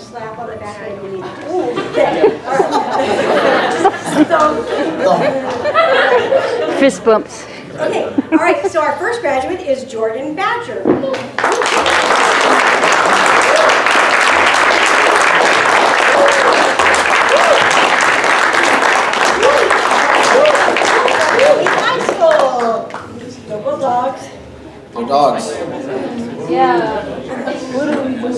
slap on the back and you need to so, fist bumps. Okay, all right, so our first graduate is Jordan Badger. Dogs. Yeah. What do we do?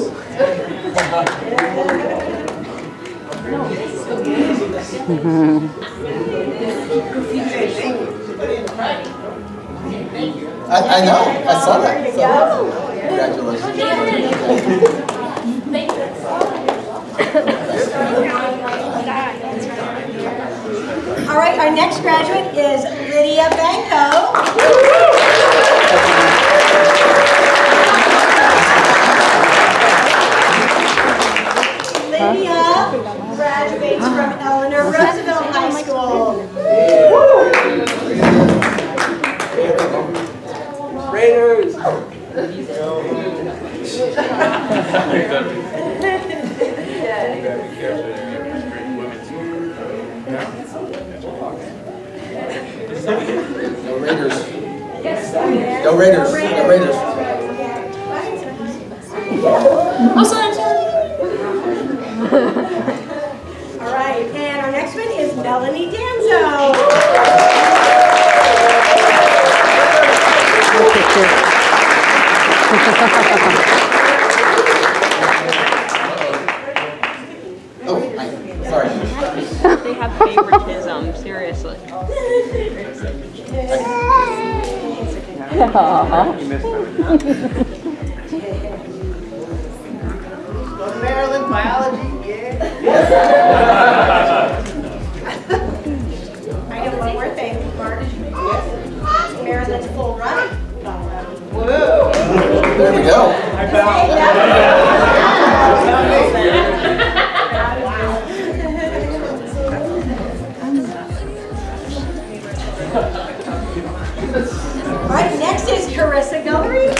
I know. I saw that. So, congratulations. All right. Our next graduate is Lydia Banco. Lydia graduates from Eleanor Roosevelt High School. Raiders! No Raiders. No Raiders. No Raiders. Also, all right, and our next one is Melanie Danzo. Oh, sorry. They have favoritism, seriously. You missed that. Maryland biology. I have one more thing, Mark. Maryland's full run. Whoa! There we go. All right, next is Carissa Gallery.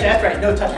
That's right, no touch.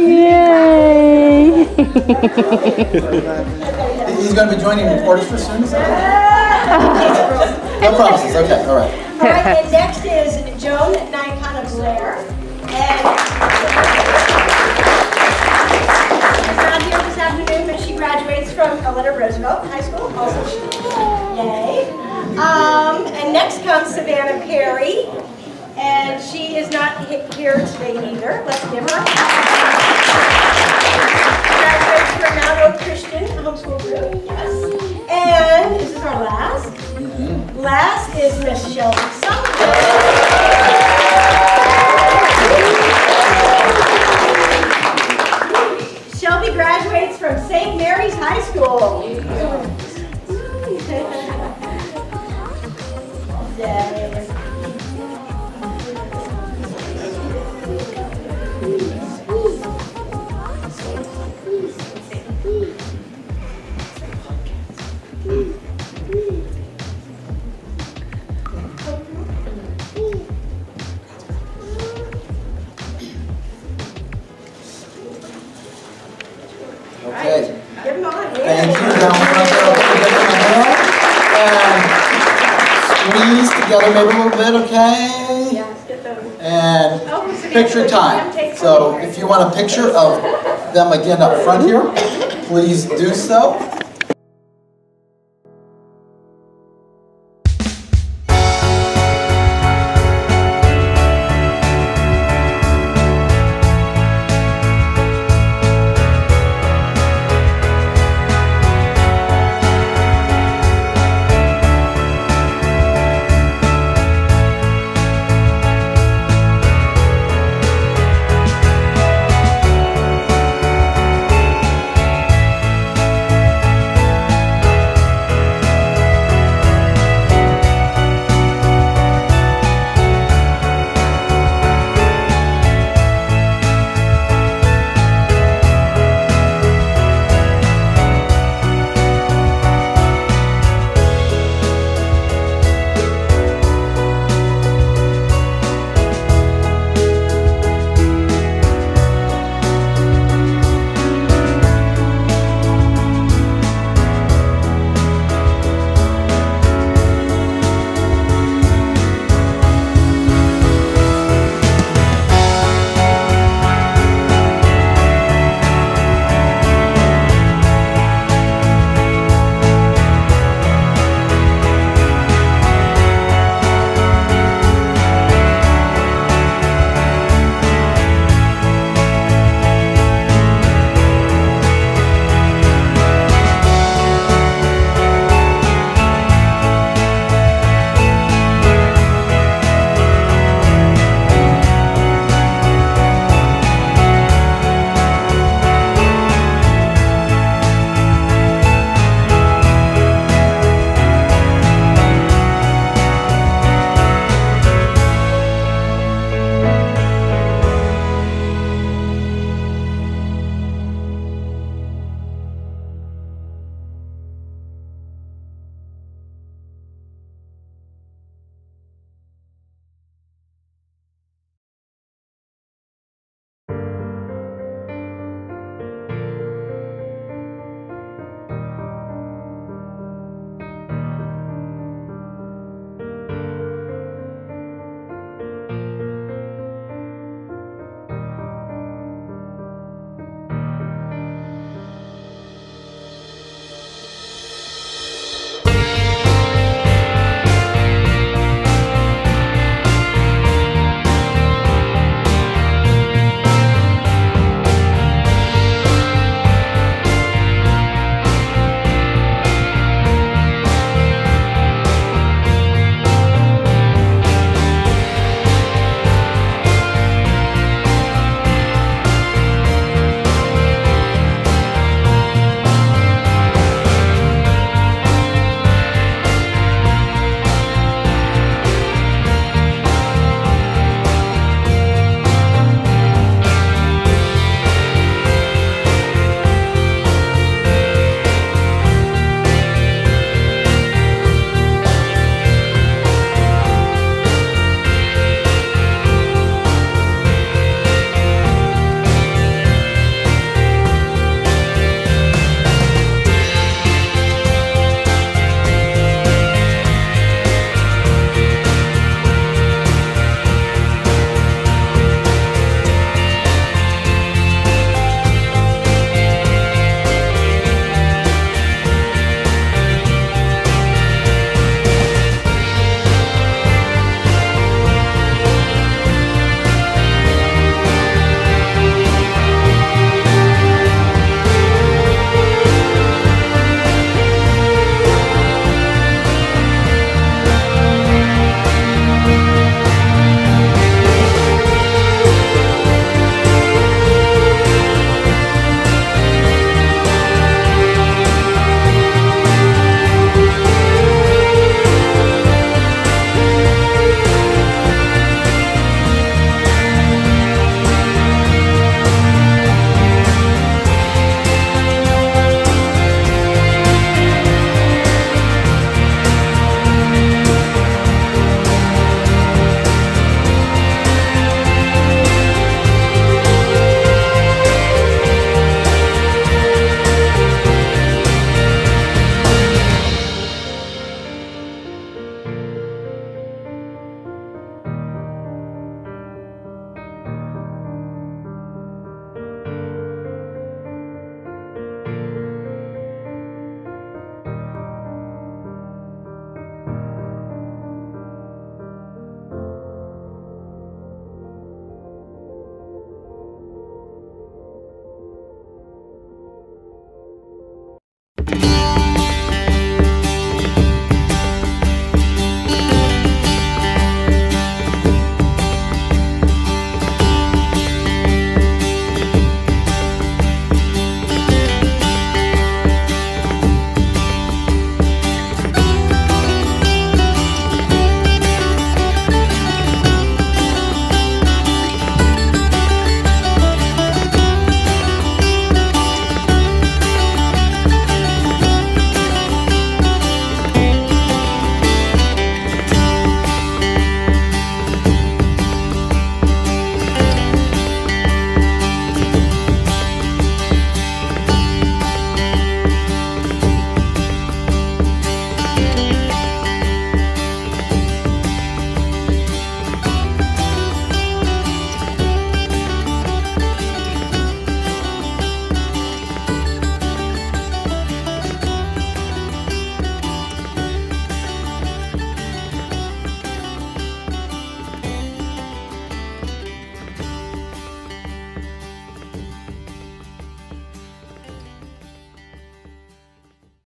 Yay! he's going to be joining Reporters for soon? Is that right? No promises. Okay, all right. All right, and next is Joan Nikon of Blair. And she's not here this afternoon, but she graduates from Eleanor Roosevelt High School. Also, yay. And next comes Savannah Perry. And she is not here today either. Let's give her. Graduates from Mount Oak Christian Homeschool Group. Yes. And this is our last. Last is Miss Shelby. Shelby graduates from St. Mary's High School. Picture time. So if you want a picture of them again up front here, please do so.